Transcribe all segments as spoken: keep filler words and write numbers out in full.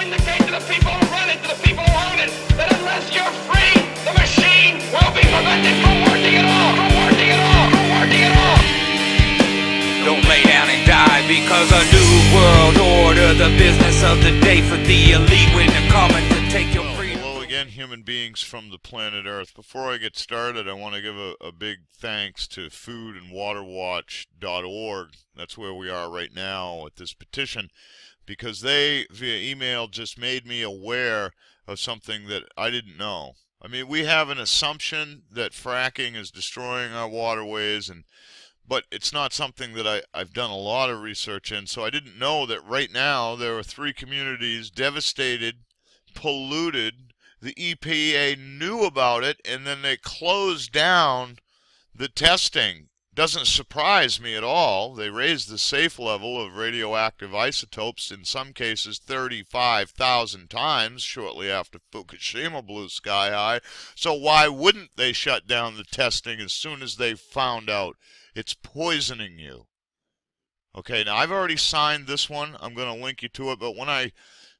open the gate to the people who run it, to the people who own it, that unless you're free, the machine will be prevented from working at all, from working at all, from working at all. Don't lay down and die because a new world order, the business of the day for the elite when they're coming to take your freedom. Hello again, human beings from the planet Earth. Before I get started, I want to give a, a big thanks to food and water watch dot org. That's where we are right now with this petition, because they, via email, just made me aware of something that I didn't know. I mean, we have an assumption that fracking is destroying our waterways, and but it's not something that I, I've done a lot of research in, so I didn't know that right now there are three communities devastated, polluted. The E P A knew about it, and then they closed down the testing. Doesn't surprise me at all. They raised the safe level of radioactive isotopes in some cases thirty-five thousand times shortly after Fukushima blew sky high. So why wouldn't they shut down the testing as soon as they found out it's poisoning you? Okay, now I've already signed this one. I'm going to link you to it. But when I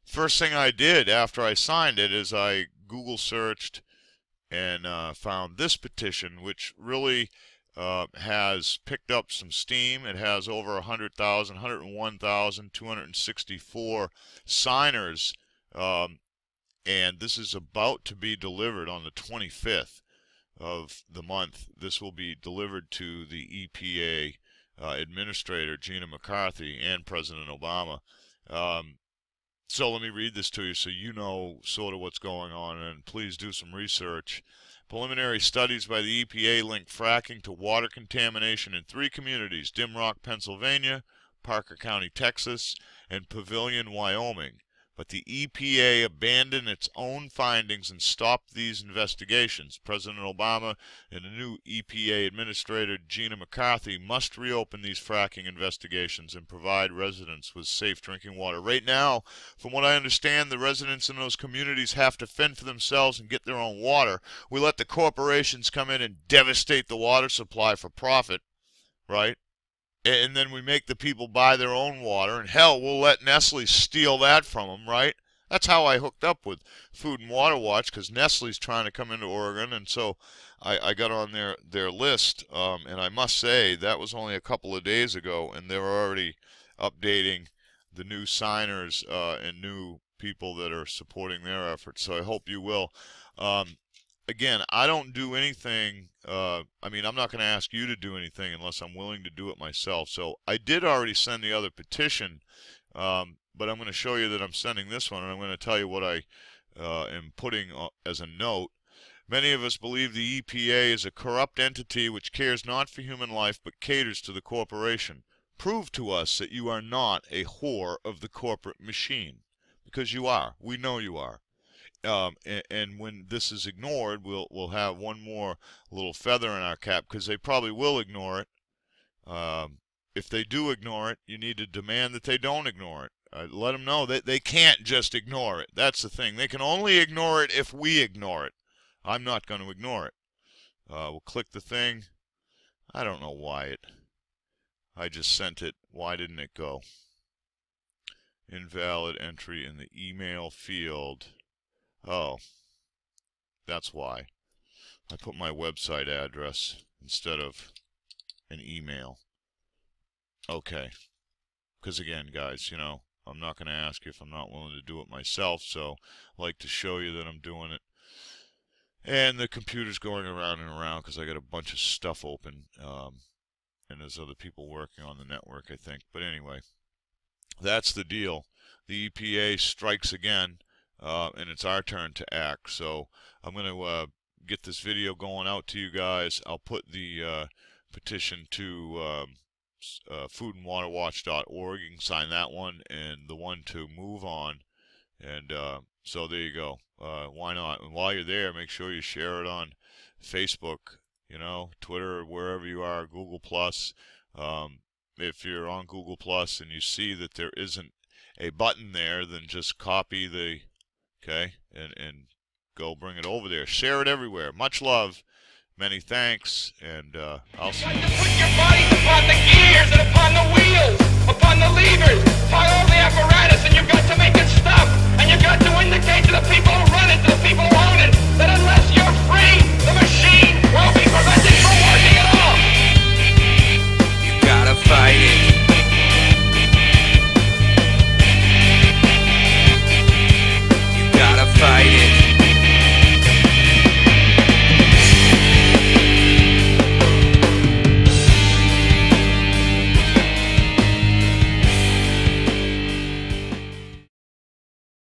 first thing I did after I signed it is I Google searched and uh, found this petition, which really Uh, has picked up some steam. It has over one hundred thousand, one hundred one thousand two hundred sixty-four signers, um, and this is about to be delivered on the twenty-fifth of the month. This will be delivered to the E P A uh, Administrator Gina McCarthy and President Obama. Um, so let me read this to you so you know sort of what's going on, and please do some research. Preliminary studies by the E P A link fracking to water contamination in three communities, Dimock, Pennsylvania, Parker County, Texas, and Pavilion, Wyoming. But the E P A abandoned its own findings and stopped these investigations. President Obama and the new E P A Administrator Gina McCarthy must reopen these fracking investigations and provide residents with safe drinking water. Right now, from what I understand, the residents in those communities have to fend for themselves and get their own water. We let the corporations come in and devastate the water supply for profit, right? And then we make the people buy their own water, and hell, we'll let Nestle steal that from them, right? That's how I hooked up with Food and Water Watch, because Nestle's trying to come into Oregon, and so I, I got on their, their list, um, and I must say that was only a couple of days ago, and they're already updating the new signers uh, and new people that are supporting their efforts, so I hope you will. Um, Again, I don't do anything, uh, I mean, I'm not going to ask you to do anything unless I'm willing to do it myself. So I did already send the other petition, um, but I'm going to show you that I'm sending this one, and I'm going to tell you what I uh, am putting as a note. Many of us believe the E P A is a corrupt entity which cares not for human life but caters to the corporation. Prove to us that you are not a whore of the corporate machine, because you are. We know you are. Um, and, and when this is ignored, we'll we'll have one more little feather in our cap, because they probably will ignore it. Um, if they do ignore it, you need to demand that they don't ignore it. Uh, let them know that they can't just ignore it. That's the thing. They can only ignore it if we ignore it. I'm not going to ignore it. Uh, we'll click the thing. I don't know why it. I just sent it. Why didn't it go? Invalid entry in the email field. Oh, that's why. I put my website address instead of an email. Okay. Because again, guys, you know, I'm not going to ask you if I'm not willing to do it myself, so I like to show you that I'm doing it. And the computer's going around and around because I got a bunch of stuff open, um, and there's other people working on the network, I think. But anyway, that's the deal. The E P A strikes again. Uh, and it's our turn to act. So I'm going to uh, get this video going out to you guys. I'll put the uh, petition to um, uh, food and water watch dot org. You can sign that one and the one to MoveOn. And uh, so there you go. Uh, why not? And while you're there, make sure you share it on Facebook, you know, Twitter, wherever you are, Google Plus. Um, if you're on Google Plus and you see that there isn't a button there, then just copy the... Okay, and, and go bring it over there. Share it everywhere. Much love, many thanks, and uh, I'll see you. You'd like to put your bodies upon the gears and upon the wheels, upon the levers, upon all the apparatus.